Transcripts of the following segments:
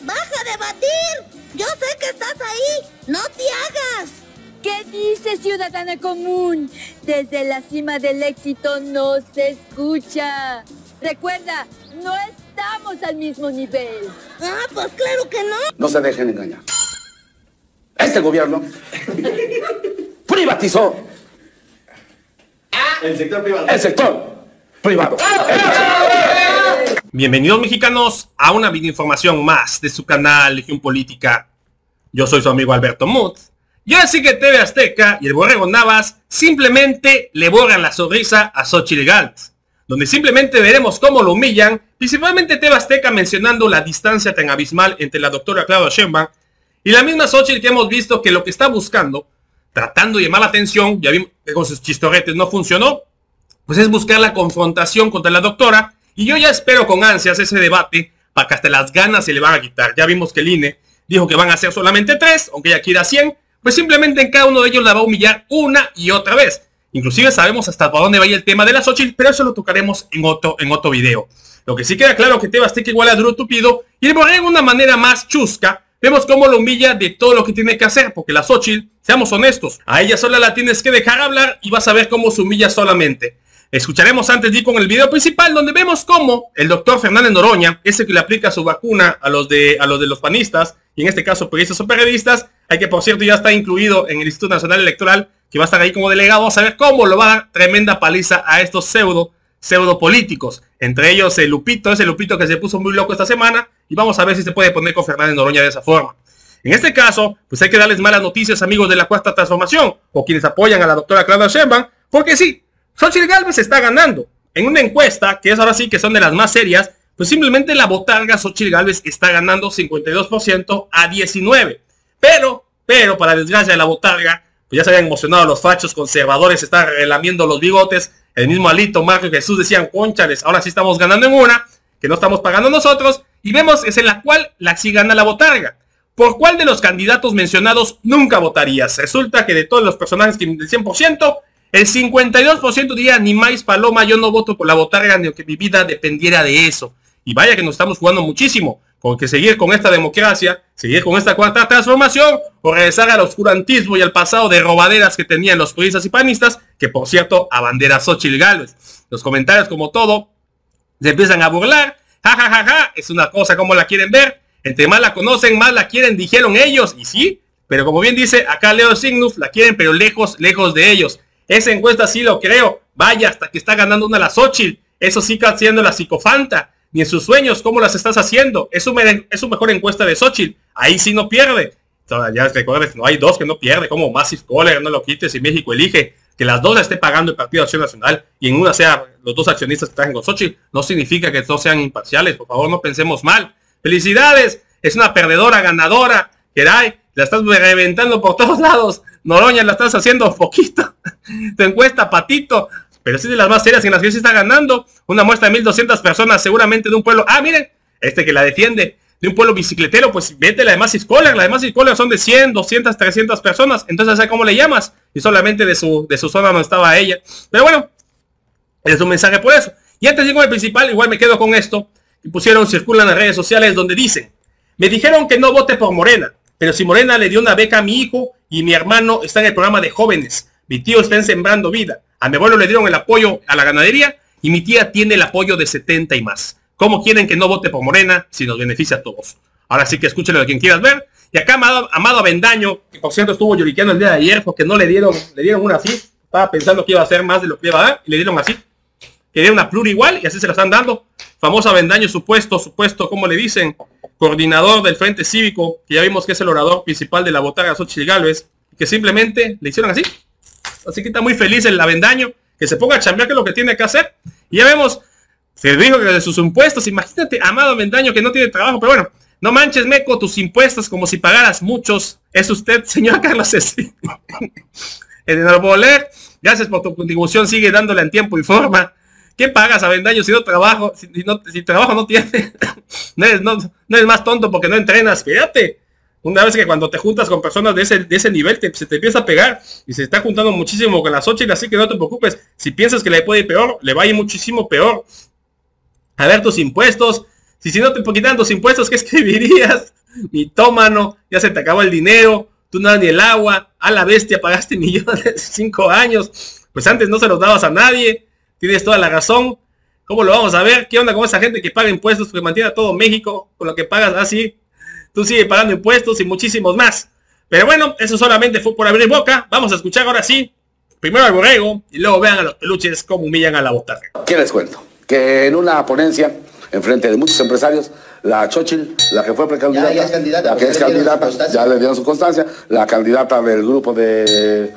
¡Baja de batir! ¡Yo sé que estás ahí! ¡No te hagas! ¿Qué dices, ciudadana común? Desde la cima del éxito no se escucha. Recuerda, no estamos al mismo nivel. Ah, pues claro que no. No se dejen engañar. Este gobierno privatizó el sector privado. El sector privado. Bienvenidos, mexicanos, a una videoinformación más de su canal Legión Política. Yo soy su amigo Alberto Mutz. Y así que TV Azteca y el borrego Navas simplemente le borran la sonrisa a Xóchitl Gálvez, donde simplemente veremos cómo lo humillan, principalmente TV Azteca mencionando la distancia tan abismal entre la doctora Claudia Sheinbaum y la misma Xóchitl, que hemos visto que lo que está buscando, tratando de llamar la atención, ya vimos que con sus chistoretes no funcionó, pues es buscar la confrontación contra la doctora. Y yo ya espero con ansias ese debate, para que hasta las ganas se le van a quitar. Ya vimos que el INE dijo que van a ser solamente 3, aunque ella quiera 100, pues simplemente en cada uno de ellos la va a humillar una y otra vez. Inclusive sabemos hasta para dónde va el tema de la Xóchitl, pero eso lo tocaremos en otro video. Lo que sí queda claro que TV Azteca igual a Duro Tupido, y de una manera más chusca, vemos cómo lo humilla de todo lo que tiene que hacer, porque la Xóchitl, seamos honestos, a ella sola la tienes que dejar hablar y vas a ver cómo se humilla solamente. Escucharemos antes de ir con el video principal, donde vemos cómo el doctor Fernández Noroña, ese que le aplica su vacuna a los de los panistas, y en este caso periodistas o periodistas, hay que, por cierto, ya está incluido en el Instituto Nacional Electoral, que va a estar ahí como delegado. Vamos a ver cómo lo va a dar tremenda paliza a estos pseudo políticos, entre ellos el Lupito, ese Lupito que se puso muy loco esta semana, y vamos a ver si se puede poner con Fernández Noroña de esa forma. En este caso, pues hay que darles malas noticias, amigos de la Cuarta Transformación, o quienes apoyan a la doctora Claudia Sheinbaum, porque sí, Xóchitl Gálvez está ganando. En una encuesta, que es ahora sí que son de las más serias, pues simplemente la botarga Xóchitl Gálvez está ganando 52% a 19%. Pero, para desgracia de la botarga, pues ya se habían emocionado los fachos conservadores, están relamiendo los bigotes. El mismo Alito, Marco y Jesús decían, cónchales, ahora sí estamos ganando en una, que no estamos pagando nosotros. Y vemos es en la cual sí gana la botarga. ¿Por cuál de los candidatos mencionados nunca votarías? Resulta que de todos los personajes que del 100%, el 52% diría, ni más paloma, yo no voto por la botarga, ni que mi vida dependiera de eso. Y vaya que nos estamos jugando muchísimo, con que seguir con esta democracia, seguir con esta Cuarta Transformación, o regresar al oscurantismo y al pasado de robaderas que tenían los periodistas y panistas, que por cierto, abandera Xóchitl Gálvez. Los comentarios, como todo, se empiezan a burlar, ja, es una cosa como la quieren ver, entre más la conocen, más la quieren, dijeron ellos, y sí, pero como bien dice acá Leo Signus, la quieren pero lejos de ellos. Esa encuesta sí lo creo. Vaya, hasta que está ganando una la Xóchitl. Eso sí está haciendo la psicofanta. Ni en sus sueños, ¿cómo las estás haciendo? Es su mejor encuesta de Xóchitl. Ahí sí no pierde. Ya recuerdes, no hay dos que no pierde. Como Massive Caller, no lo quites. Y México elige que las dos la esté pagando el Partido de Acción Nacional. Y en una sea los dos accionistas que traen con Xóchitl. No significa que todos sean imparciales. Por favor, no pensemos mal. ¡Felicidades! Es una perdedora, ganadora. Geray, la estás reventando por todos lados. Noroña, la estás haciendo poquito. Tu encuesta, patito, pero sí de las más serias en las que sí está ganando. Una muestra de 1,200 personas, seguramente de un pueblo. Ah, miren, este que la defiende, de un pueblo bicicletero, pues vete la de Massive Caller. Las demás Caller son de 100, 200, 300 personas. Entonces, ¿sabes cómo le llamas? Y solamente de su zona no estaba ella. Pero bueno, es un mensaje por eso. Y antes de ir con el principal, igual me quedo con esto. Y pusieron, circulan en redes sociales donde dicen, me dijeron que no vote por Morena, pero si Morena le dio una beca a mi hijo y mi hermano está en el programa de jóvenes. Mi tío está en Sembrando Vida. A mi abuelo le dieron el apoyo a la ganadería y mi tía tiene el apoyo de 70 y más. ¿Cómo quieren que no vote por Morena si nos beneficia a todos? Ahora sí que escúchenlo de quien quieras ver. Y acá Amado Avendaño, que por cierto estuvo lloriqueando el día de ayer porque no le dieron una así. Estaba pensando que iba a hacer más de lo que iba a dar y le dieron así. Le dieron una plura igual y así se la están dando. Famoso Avendaño, supuesto, ¿cómo le dicen? Coordinador del Frente Cívico, que ya vimos que es el orador principal de la botarga Xóchitl Gálvez, que simplemente le hicieron así. Así que está muy feliz el Avendaño, que se ponga a chambear, que es lo que tiene que hacer. Y ya vemos, se dijo que de sus impuestos, imagínate, Amado Avendaño, que no tiene trabajo, pero bueno, no manches, meco, tus impuestos como si pagaras muchos. Es usted, señora Carla Ceci. El Norboler, gracias por tu contribución, sigue dándole en tiempo y forma. ¿Qué pagas, Avendaño, si no trabajo? Si trabajo no tiene. no eres más tonto porque no entrenas, fíjate. Una vez que cuando te juntas con personas de ese nivel, se te empieza a pegar. Y se está juntando muchísimo con la Xóchitl, así que no te preocupes. Si piensas que le puede ir peor, le va a ir muchísimo peor. A ver tus impuestos. si no te quitan tus impuestos, ¿qué escribirías? Mitómano, ya se te acabó el dinero, tú no das ni el agua, a la bestia pagaste millones en 5 años, pues antes no se los dabas a nadie, tienes toda la razón. ¿Cómo lo vamos a ver? ¿Qué onda con esa gente que paga impuestos, que mantiene a todo México con lo que pagas así? Tú sigues pagando impuestos y muchísimos más. Pero bueno, eso solamente fue por abrir boca. Vamos a escuchar ahora sí, primero al borrego y luego vean a los peluches cómo humillan a la botarga. ¿Qué les cuento? Que en una ponencia, enfrente de muchos empresarios, la Xóchitl, la que fue precandidata, la que es candidata, ya le dieron su constancia, la candidata del grupo de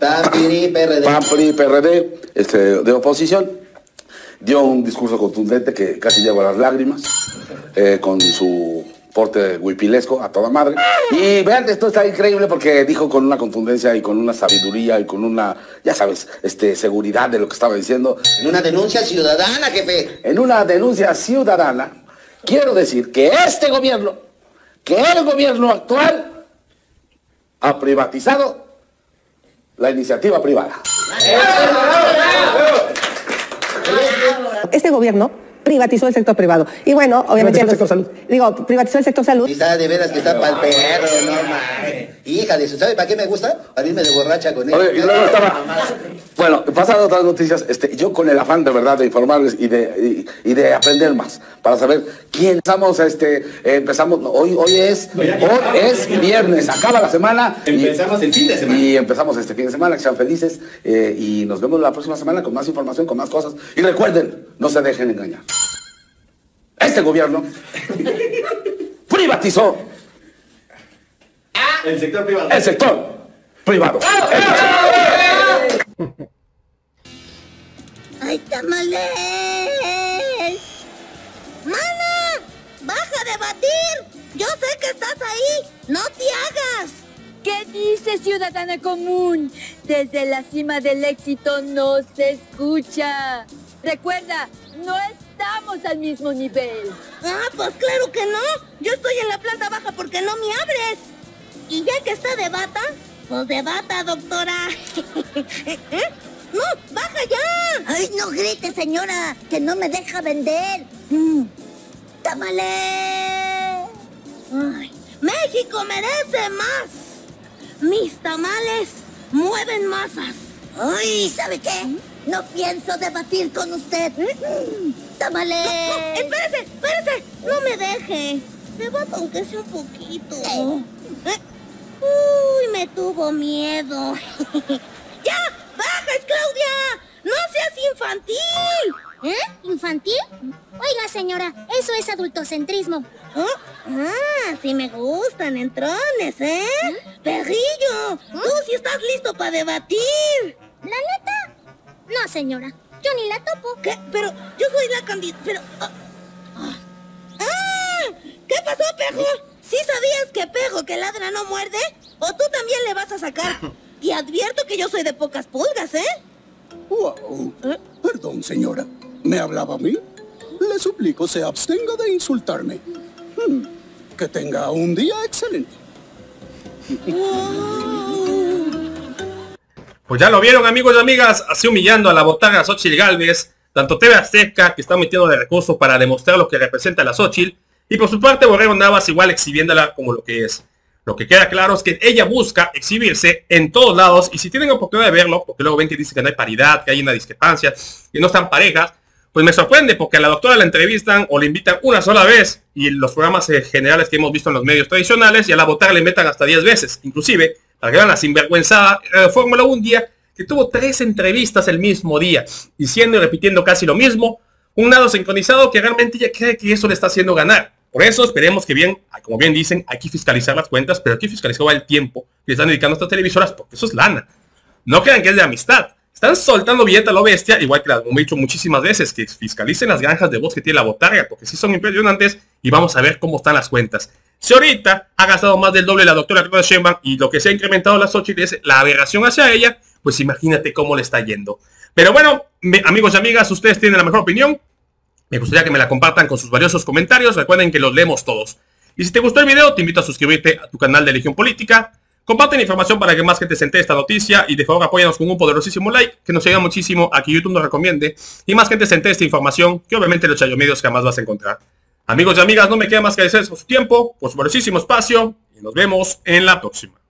PAN, PRI, PRD, de oposición, dio un discurso contundente que casi lleva las lágrimas, con su porte huipilesco a toda madre. Y vean, esto está increíble porque dijo con una contundencia y con una sabiduría y con una, ya sabes, seguridad de lo que estaba diciendo. En una denuncia ciudadana, jefe. En una denuncia ciudadana, quiero decir que este gobierno, que el gobierno actual, ha privatizado la iniciativa privada. Este gobierno privatizó el sector privado. Y bueno, obviamente... privatizó el sector salud. Quizá de veras que está para el perro, no mames. Híjale, ¿sabe para qué me gusta? Para irme de borracha con él. Oye, y luego estaba... Bueno, pasando a otras noticias, yo con el afán de verdad de informarles y de aprender más, para saber quién estamos, empezamos, hoy es viernes, acaba la semana. Empezamos el fin de semana. Y empezamos este fin de semana, que sean felices, y nos vemos la próxima semana con más información, con más cosas. Y recuerden, no se dejen engañar. Este gobierno privatizó el sector privado. El sector privado. ¡Ay, tamales! ¡Mana! ¡Baja de batir! ¡Yo sé que estás ahí! ¡No te hagas! ¿Qué dice, ciudadana común? Desde la cima del éxito no se escucha. Recuerda, no estamos al mismo nivel. Ah, pues claro que no. Yo estoy en la planta baja porque no me abres. Y ya que está de bata, pues de bata, doctora. ¿Eh? ¡No, baja ya! ¡Ay, no grite, señora, que no me deja vender! ¡Tamale! Ay, ¡México merece más! Mis tamales mueven masas. ¡Ay, ¿sabe qué? No pienso debatir con usted. ¡Tamale! No, ¡espérese, espérese! ¡No me deje! Debata aunque sea un poquito. ¡Uy, me tuvo miedo! ¡Ya! ¡Bajas, Claudia! ¡No seas infantil! ¿Eh? ¿Infantil? Oiga, señora, eso es adultocentrismo. ¿Oh? Ah, sí me gustan entrones, ¿eh? Perrillo, tú sí estás listo para debatir. ¿La neta? No, señora, yo ni la topo. ¿Qué? Pero yo soy la candidata, pero... ¡Ah! ¿Qué pasó, Pejo? ¿Sí sabías que Pejo que ladra no muerde? ¿O tú también le vas a sacar? Y advierto que yo soy de pocas pulgas, ¿eh? Wow. Perdón, señora. ¿Me hablaba a mí? Le suplico se abstenga de insultarme. Que tenga un día excelente. Pues ya lo vieron, amigos y amigas, así humillando a la botarga Xóchitl Gálvez, tanto TV Azteca, que está metiendo de recursos para demostrar lo que representa a la Xóchitl, y por su parte Borrego Navas igual exhibiéndola como lo que es. Lo que queda claro es que ella busca exhibirse en todos lados, y si tienen oportunidad de verlo, porque luego ven que dicen que no hay paridad, que hay una discrepancia, que no están parejas, pues me sorprende porque a la doctora la entrevistan o le invitan una sola vez, y los programas generales que hemos visto en los medios tradicionales, y a la botarga le invitan hasta 10 veces, inclusive, para que vean la sinvergüenzada Fórmula 1 día, que tuvo 3 entrevistas el mismo día, diciendo y repitiendo casi lo mismo, un lado sincronizado que realmente ella cree que eso le está haciendo ganar. Por eso esperemos que bien, como bien dicen, hay que fiscalizar las cuentas, pero hay que fiscalizar el tiempo que están dedicando a estas televisoras, porque eso es lana. No crean que es de amistad. Están soltando billetes a lo bestia, igual que las hemos dicho muchísimas veces, que fiscalicen las granjas de voz que tiene la botarga, porque sí son impresionantes, y vamos a ver cómo están las cuentas. Si ahorita ha gastado más del doble la doctora Claudia Sheinbaum, y lo que se ha incrementado la Xóchitl es la aberración hacia ella, pues imagínate cómo le está yendo. Pero bueno, amigos y amigas, ustedes tienen la mejor opinión. Me gustaría que me la compartan con sus valiosos comentarios. Recuerden que los leemos todos. Y si te gustó el video, te invito a suscribirte a tu canal de Legión Política. Comparten información para que más gente se entere esta noticia. Y de favor, apóyanos con un poderosísimo like, que nos ayuda muchísimo a que YouTube nos recomiende. Y más gente se entere esta información, que obviamente los chayomedios jamás vas a encontrar. Amigos y amigas, no me queda más que agradecer su tiempo, por su valiosísimo espacio, y nos vemos en la próxima.